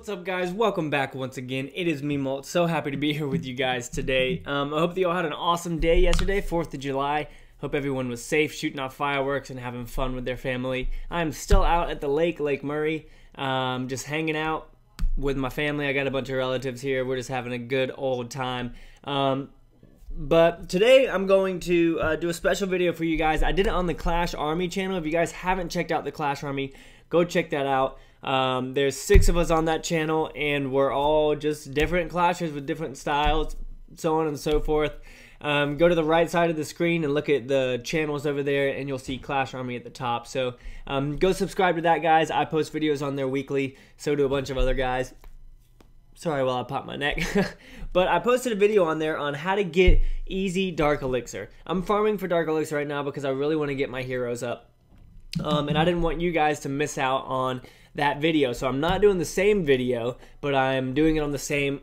What's up, guys? Welcome back once again. It is me, Molt. So happy to be here with you guys today. I hope that you all had an awesome day yesterday, 4th of July. Hope everyone was safe, shooting off fireworks and having fun with their family. I'm still out at the lake, Lake Murray, just hanging out with my family. I got a bunch of relatives here. We're just having a good old time. But today I'm going to do a special video for you guys. I did it on the Clash Army channel. If you guys haven't checked out the Clash Army, go check that out. There's 6 of us on that channel, and we're all just different clashers with different styles, so on and so forth. Go to the right side of the screen and look at the channels over there, and you'll see Clash Army at the top. So go subscribe to that, guys. I post videos on there weekly, so do a bunch of other guys. Sorry while I pop my neck. But I posted a video on there on how to get easy Dark Elixir. I'm farming for Dark Elixir right now because I really want to get my heroes up. And I didn't want you guys to miss out on that video. So I'm not doing the same video, but I'm doing it on the same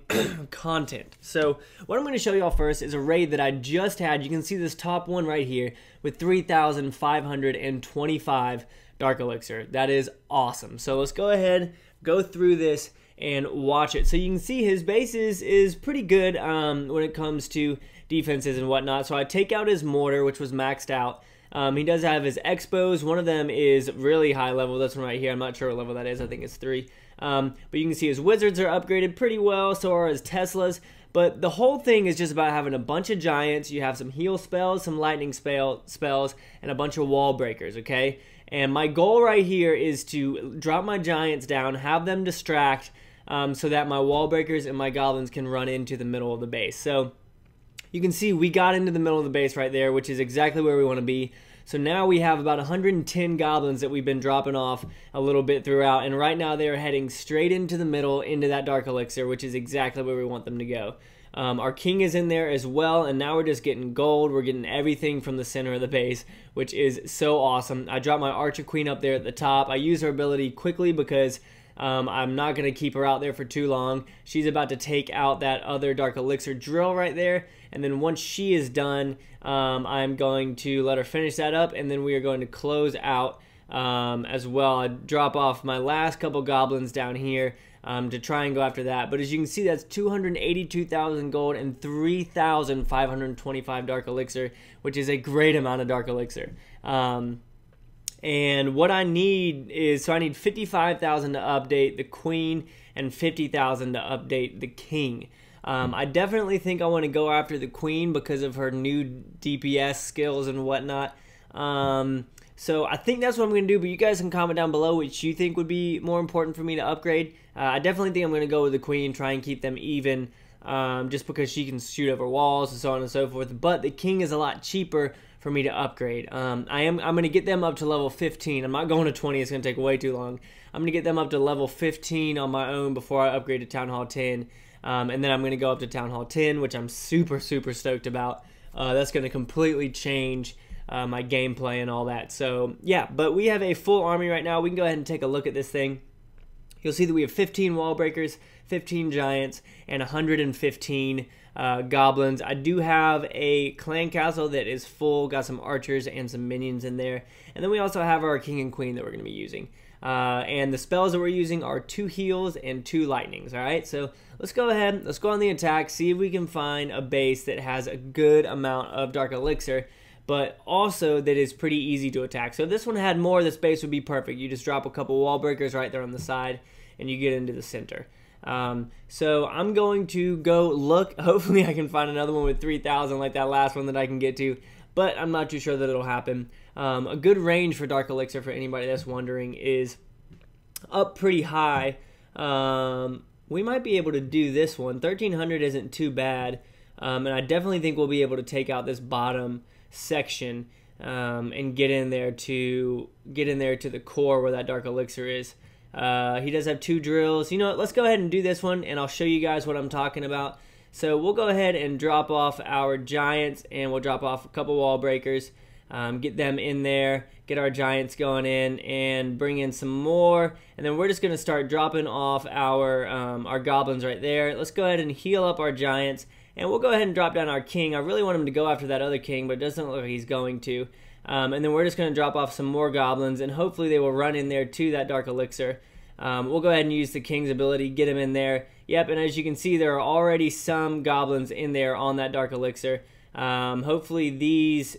content. So what I'm going to show you all first is a raid that I just had. You can see this top one right here with 3,525 Dark Elixir. That is awesome. So let's go ahead, go through this, and watch it. So you can see his base is pretty good when it comes to defenses and whatnot. So I take out his mortar, which was maxed out. He does have his expos. One of them is really high level. This one right here, I'm not sure what level that is. I think it's 3. But you can see his wizards are upgraded pretty well. So are his Teslas. But the whole thing is just about having a bunch of giants. You have some heal spells, some lightning spells, and a bunch of wall breakers, okay? And my goal right here is to drop my giants down, have them distract, so that my wall breakers and my goblins can run into the middle of the base. So you can see we got into the middle of the base right there, which is exactly where we want to be. So now we have about 110 goblins that we've been dropping off a little bit throughout, and right now they are heading straight into the middle, into that Dark Elixir, which is exactly where we want them to go. Our king is in there as well, and now we're just getting gold. We're getting everything from the center of the base, which is so awesome. I dropped my archer queen up there at the top. I use her ability quickly because I'm not going to keep her out there for too long. She's about to take out that other Dark Elixir drill right there. And then once she is done, I'm going to let her finish that up. And then we are going to close out as well. I drop off my last couple goblins down here to try and go after that. But as you can see, that's 282,000 gold and 3,525 Dark Elixir, which is a great amount of Dark Elixir. And what I need is, so I need 55,000 to update the queen and 50,000 to update the king. I definitely think I want to go after the queen because of her new DPS skills and whatnot. So I think that's what I'm going to do, but you guys can comment down below which you think would be more important for me to upgrade. I definitely think I'm going to go with the queen, try and keep them even, just because she can shoot over walls and so on and so forth. But the king is a lot cheaper for me to upgrade. I'm going to get them up to level 15. I'm not going to 20. It's going to take way too long. I'm going to get them up to level 15 on my own before I upgrade to Town Hall 10. And then I'm going to go up to Town Hall 10, which I'm super, super stoked about. That's going to completely change my gameplay and all that. So, yeah. But we have a full army right now. We can go ahead and take a look at this thing. You'll see that we have 15 wall breakers, 15 giants, and 115 goblins. I do have a clan castle that is full, got some archers and some minions in there. And then we also have our king and queen that we're going to be using. And the spells that we're using are 2 heals and 2 lightnings, alright? So let's go ahead, let's go on the attack, see if we can find a base that has a good amount of Dark Elixir, but also that is pretty easy to attack. So if this one had more, this base would be perfect. You just drop a couple wall breakers right there on the side, and you get into the center. So I'm going to go look. Hopefully I can find another one with 3,000 like that last one that I can get to, but I'm not too sure that it'll happen. A good range for Dark Elixir, for anybody that's wondering, is up pretty high. We might be able to do this one. 1,300 isn't too bad, and I definitely think we'll be able to take out this bottom section and get in there to the core where that Dark Elixir is. He does have 2 drills. You know what? Let's go ahead and do this one, and I'll show you guys what I'm talking about. So we'll go ahead and drop off our giants, and we'll drop off a couple wall breakers, get them in there, get our giants going in, and bring in some more. And then we're just going to start dropping off our goblins right there. Let's go ahead and heal up our giants. And we'll go ahead and drop down our king. I really want him to go after that other king, but it doesn't look like he's going to. And then we're just going to drop off some more goblins, and hopefully they will run in there to that Dark Elixir. We'll go ahead and use the King's ability, get him in there. Yep, and as you can see, there are already some goblins in there on that Dark Elixir. Hopefully these...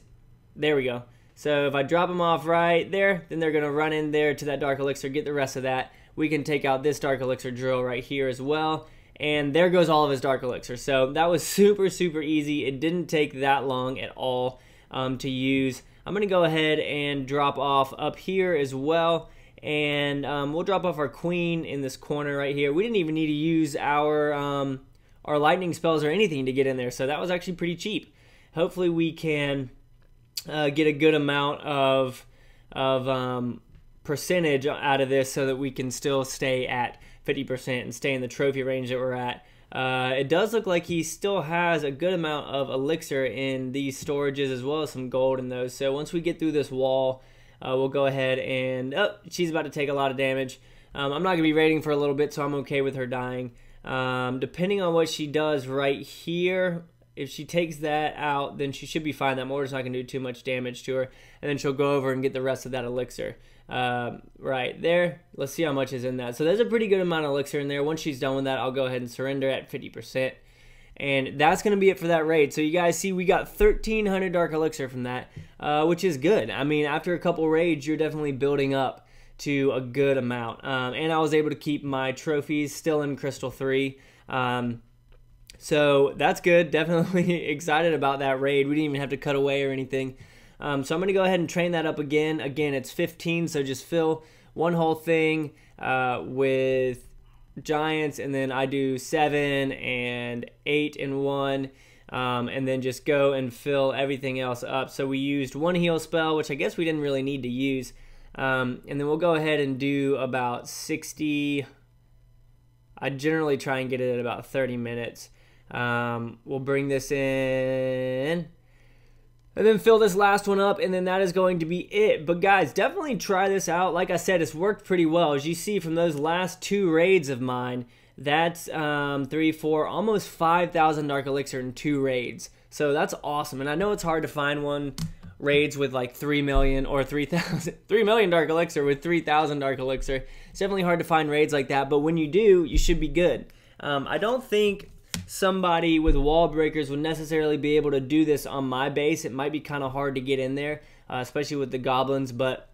There we go. So if I drop them off right there, then they're going to run in there to that Dark Elixir, get the rest of that. We can take out this Dark Elixir drill right here as well. And there goes all of his Dark Elixir. So that was super, super easy. It didn't take that long at all to use. I'm going to go ahead and drop off up here as well. And we'll drop off our queen in this corner right here. We didn't even need to use our lightning spells or anything to get in there. So that was actually pretty cheap. Hopefully we can get a good amount of percentage out of this so that we can still stay at 50% and stay in the trophy range that we're at. It does look like he still has a good amount of elixir in these storages as well as some gold in those. So once we get through this wall, we'll go ahead and... Oh, she's about to take a lot of damage. I'm not going to be raiding for a little bit, so I'm okay with her dying. Depending on what she does right here, if she takes that out, then she should be fine. That mortar's not going to do too much damage to her. And then she'll go over and get the rest of that elixir. Right there. Let's see how much is in that. So there's a pretty good amount of elixir in there. Once she's done with that, I'll go ahead and surrender at 50%. And that's going to be it for that raid. So you guys see we got 1,300 Dark Elixir from that, which is good. I mean, after a couple raids, you're definitely building up to a good amount. And I was able to keep my trophies still in Crystal 3. So that's good. Definitely excited about that raid. We didn't even have to cut away or anything. So I'm going to go ahead and train that up again. Again, it's 15, so just fill one whole thing with... giants, and then I do 7 and 8 and 1, and then just go and fill everything else up. So we used one heal spell, which I guess we didn't really need to use, and then we'll go ahead and do about 60. I generally try and get it at about 30 minutes. We'll bring this in and then fill this last one up, and then that is going to be it. But guys, definitely try this out. Like I said, it's worked pretty well. As you see from those last two raids of mine, that's 3, 4, almost 5,000 Dark Elixir in 2 raids. So that's awesome. And I know it's hard to find raids with like 3 million or 3,000, 3 million Dark Elixir with 3,000 Dark Elixir. It's definitely hard to find raids like that, but when you do, you should be good. I don't think somebody with wall breakers would necessarily be able to do this on my base. It might be kind of hard to get in there, especially with the goblins, but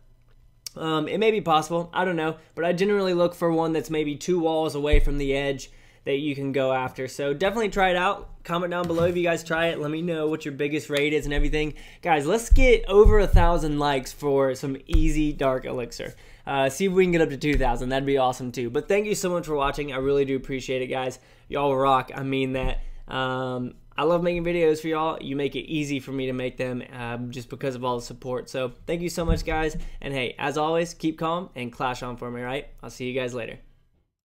it may be possible. I don't know, but I generally look for one that's maybe 2 walls away from the edge that you can go after. So definitely try it out. Comment down below if you guys try it. Let me know what your biggest raid is and everything. Guys, let's get over 1,000 likes for some easy Dark Elixir. See if we can get up to 2,000. That'd be awesome too. But thank you so much for watching. I really do appreciate it, guys. Y'all rock. I mean that. I love making videos for y'all. You make it easy for me to make them just because of all the support. So thank you so much, guys. And hey, as always, keep calm and clash on for me, right? I'll see you guys later.